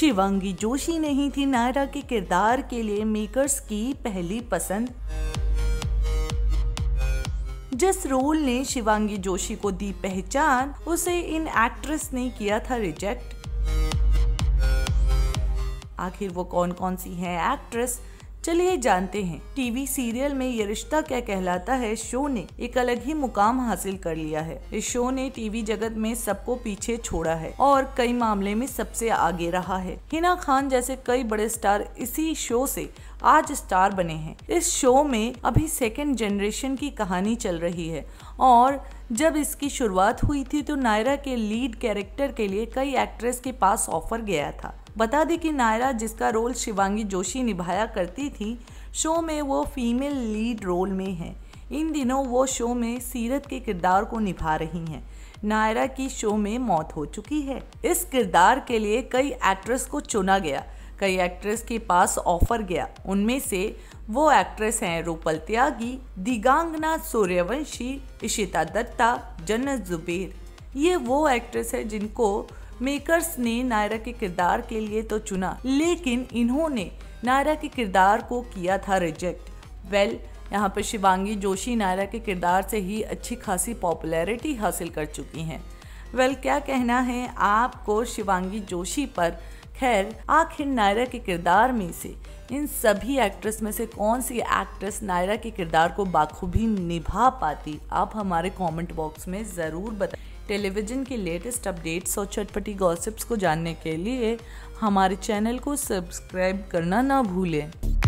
शिवांगी जोशी ने ही थी नायरा के किरदार के लिए मेकर्स की पहली पसंद। जिस रोल ने शिवांगी जोशी को दी पहचान, उसे इन एक्ट्रेस ने किया था रिजेक्ट। आखिर वो कौन कौन सी हैं एक्ट्रेस, चलिए जानते हैं। टीवी सीरियल में ये रिश्ता क्या कहलाता है शो ने एक अलग ही मुकाम हासिल कर लिया है। इस शो ने टीवी जगत में सबको पीछे छोड़ा है और कई मामले में सबसे आगे रहा है। हिना खान जैसे कई बड़े स्टार इसी शो से आज स्टार बने हैं। इस शो में अभी सेकंड जनरेशन की कहानी चल रही है और जब इसकी शुरुआत हुई थी तो नायरा के लीड कैरेक्टर के लिए कई एक्ट्रेस के पास ऑफर गया था। बता दें कि नायरा, जिसका रोल शिवांगी जोशी निभाया करती थी, शो में वो फीमेल लीड रोल में हैं। इन दिनों वो शो में सीरत के किरदार को निभा रही हैं। नायरा की शो में मौत हो चुकी है। इस किरदार के लिए कई एक्ट्रेस को चुना गया, कई एक्ट्रेस के पास ऑफर गया। उनमें से वो एक्ट्रेस हैं रूपल त्यागी, दिगांगना सूर्यवंशी, इशिता दत्ता, जनत जुबेर। ये वो एक्ट्रेस है जिनको मेकर्स ने नायरा के किरदार के लिए तो चुना, लेकिन इन्होंने नायरा के किरदार को किया था रिजेक्ट। यहाँ पर शिवांगी जोशी नायरा के किरदार से ही अच्छी खासी पॉपुलैरिटी हासिल कर चुकी हैं। क्या कहना है आपको शिवांगी जोशी पर? खैर, आखिर नायरा के किरदार में से इन सभी एक्ट्रेस में से कौन सी एक्ट्रेस नायरा के किरदार को बाखूबी निभा पाती, आप हमारे कमेंट बॉक्स में ज़रूर बताएं। टेलीविज़न के लेटेस्ट अपडेट्स और चटपटी गॉसिप्स को जानने के लिए हमारे चैनल को सब्सक्राइब करना ना भूलें।